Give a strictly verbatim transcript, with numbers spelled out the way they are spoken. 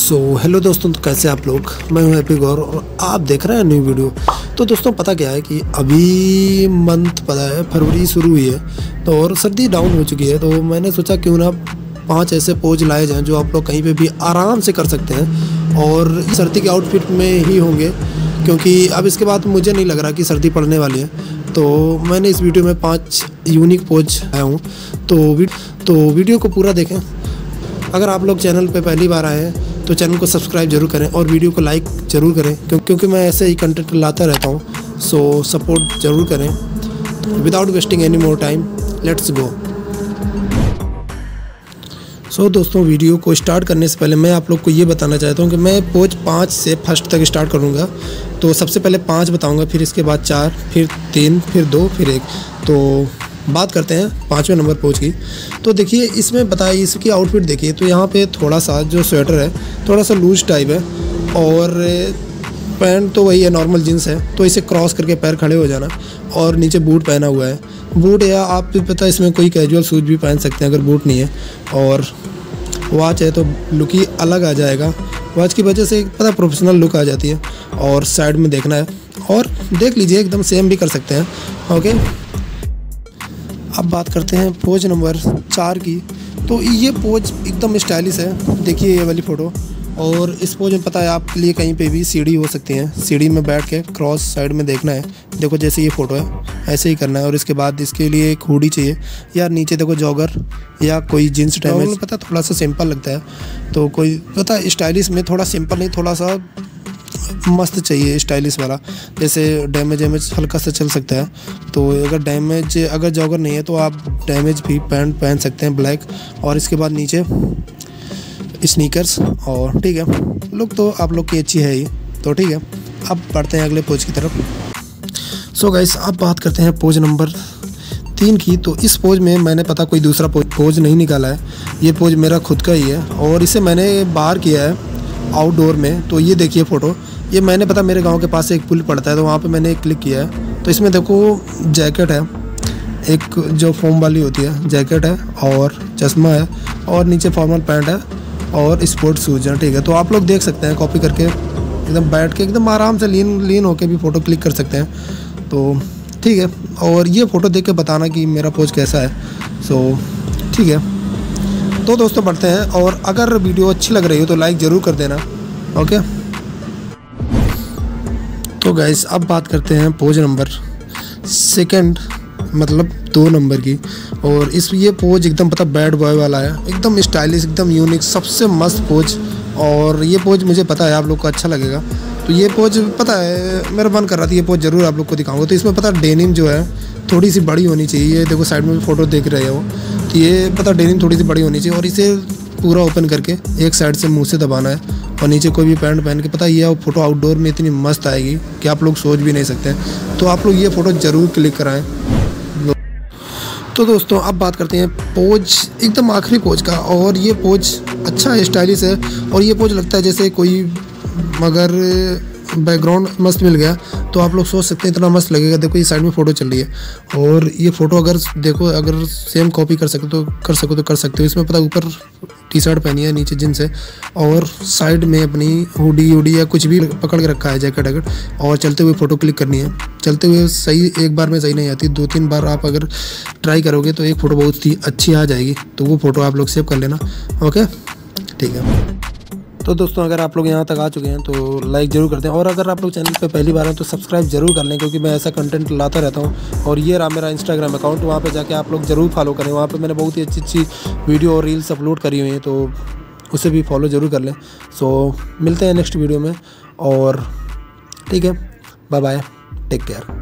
सो so, hello दोस्तों, तो कैसे आप लोग। मैं हूं हैप्पी गौर और आप देख रहे हैं न्यू वीडियो। तो दोस्तों पता क्या है कि अभी मंथ पता है फरवरी शुरू हुई है तो और सर्दी डाउन हो चुकी है, तो मैंने सोचा क्यों ना पांच ऐसे पोज लाए जाएं जो आप लोग कहीं पे भी आराम से कर सकते हैं और सर्दी के आउटफिट में ही होंगे, क्योंकि अब इसके बाद मुझे नहीं लग रहा कि सर्दी पड़ने वाली है। तो मैंने इस वीडियो में पाँच यूनिक पोज आया हूँ, तो तो वीडियो को पूरा देखें। अगर आप लोग चैनल पर पहली बार आए हैं तो चैनल को सब्सक्राइब जरूर करें और वीडियो को लाइक ज़रूर करें, क्यों क्योंकि मैं ऐसे ही कंटेंट लाता रहता हूँ। सो सपोर्ट ज़रूर करें। Without wasting any more time, let's go. So दोस्तों, वीडियो को स्टार्ट करने से पहले मैं आप लोग को ये बताना चाहता हूँ कि मैं पोज पाँच से फर्स्ट तक स्टार्ट करूँगा। तो सबसे पहले पाँच बताऊँगा, फिर इसके बाद चार, फिर तीन, फिर दो, फिर एक। तो बात करते हैं पाँचवें नंबर पोज की। तो देखिए इसमें बताइए इसकी आउटफिट देखिए। तो यहाँ पे थोड़ा सा जो स्वेटर है थोड़ा सा लूज टाइप है और पैंट तो वही है, नॉर्मल जीन्स है। तो इसे क्रॉस करके पैर खड़े हो जाना और नीचे बूट पहना हुआ है। बूट या आप पता इसमें कोई कैजुअल शूज भी पहन सकते हैं अगर बूट नहीं है। और वॉच है तो लुक ही अलग आ जाएगा, वॉच की वजह से पता प्रोफेशनल लुक आ जाती है। और साइड में देखना है और देख लीजिए, एकदम सेम भी कर सकते हैं। ओके, अब बात करते हैं पोज नंबर चार की। तो ये पोज एकदम स्टाइलिश है, देखिए ये वाली फ़ोटो। और इस पोज में पता है आपके लिए कहीं पे भी सीढ़ी हो सकती है, सीढ़ी में बैठ के क्रॉस साइड में देखना है। देखो जैसे ये फ़ोटो है ऐसे ही करना है। और इसके बाद इसके लिए एक हुडी चाहिए या नीचे देखो जॉगर या कोई जीन्स टाइप। पता थोड़ा सा सिंपल लगता है, तो कोई पता स्टाइलिश में थोड़ा सिंपल नहीं, थोड़ा सा मस्त चाहिए स्टाइलिश वाला। जैसे डैमेज वैमेज हल्का सा चल सकता है। तो अगर डैमेज अगर जॉगर नहीं है तो आप डैमेज भी पैंट पहन सकते हैं, ब्लैक। और इसके बाद नीचे स्नीकर्स। और ठीक है, लुक तो आप लोग की अच्छी है ये। तो ठीक है, अब बढ़ते हैं अगले पोज की तरफ। सो गाइस, अब बात करते हैं पोज नंबर तीन की। तो इस पोज में मैंने पता कोई दूसरा पोज, पोज नहीं निकाला है, ये पोज मेरा खुद का ही है और इसे मैंने बाहर किया है आउटडोर में। तो ये देखिए फ़ोटो, ये मैंने पता मेरे गांव के पास एक पुल पड़ता है तो वहाँ पे मैंने एक क्लिक किया है। तो इसमें देखो जैकेट है, एक जो फोम वाली होती है जैकेट है और चश्मा है और नीचे फॉर्मल पैंट है और स्पोर्ट्स शूज है। ठीक है, तो आप लोग देख सकते हैं कॉपी करके, एकदम बैठ के एकदम आराम से लीन लीन होके भी फ़ोटो क्लिक कर सकते हैं। तो ठीक है, और ये फ़ोटो देख के बताना कि मेरा पोज कैसा है। सो ठीक है, तो दोस्तों बढ़ते हैं। और अगर वीडियो अच्छी लग रही हो तो लाइक ज़रूर कर देना। ओके, तो गाइस अब बात करते हैं पोज नंबर सेकंड, मतलब दो नंबर की। और इस ये पोज एकदम पता बैड बॉय वाला है, एकदम स्टाइलिश, एकदम यूनिक, सबसे मस्त पोज। और ये पोज मुझे पता है आप लोग को अच्छा लगेगा। तो ये पोज पता है मेरा मन कर रहा था ये पोज ज़रूर आप लोग को दिखाऊंगा। तो इसमें पता डेनिम जो है थोड़ी सी बड़ी होनी चाहिए। ये देखो साइड में भी फ़ोटो देख रहे हो, तो ये पता डेनिम थोड़ी सी बड़ी होनी चाहिए। और इसे पूरा ओपन करके एक साइड से मुंह से दबाना है और नीचे कोई भी पैंट पहन के पता ये फ़ोटो आउटडोर में इतनी मस्त आएगी कि आप लोग सोच भी नहीं सकते। तो आप लोग ये फ़ोटो ज़रूर क्लिक कराएँ। तो दोस्तों अब बात करते हैं पोज एकदम आखिरी पोज का। और ये पोज अच्छा है, स्टाइलिश है। और ये पोज लगता है जैसे कोई मगर बैकग्राउंड मस्त मिल गया। तो आप लोग सोच सकते हैं इतना मस्त लगेगा। देखो ये साइड में फ़ोटो चल रही है और ये फ़ोटो अगर देखो अगर सेम कॉपी कर सको तो कर सको तो कर सकते हो। इसमें पता ऊपर टी शर्ट पहनी है, नीचे जींस है और साइड में अपनी हुडी हुडी या कुछ भी पकड़ के रखा है, जैकेट वैकेट। और चलते हुए फ़ोटो क्लिक करनी है। चलते हुए सही एक बार में सही नहीं आती, दो तीन बार आप अगर ट्राई करोगे तो एक फ़ोटो बहुत ही अच्छी आ जाएगी। तो वो फ़ोटो आप लोग सेव कर लेना। ओके, ठीक है। तो दोस्तों अगर आप लोग यहाँ तक आ चुके हैं तो लाइक ज़रूर कर दें। और अगर आप लोग चैनल पे पहली बार हैं तो सब्सक्राइब ज़रूर कर लें, क्योंकि मैं ऐसा कंटेंट लाता रहता हूँ। और ये रहा मेरा इंस्टाग्राम अकाउंट, वहाँ पे जाके आप लोग ज़रूर फॉलो करें। वहाँ पे मैंने बहुत ही अच्छी अच्छी वीडियो और रील्स अपलोड करी हुई हैं, तो उसे भी फॉलो ज़रूर कर लें। सो मिलते हैं नेक्स्ट वीडियो में। और ठीक है, बाय बाय, टेक केयर।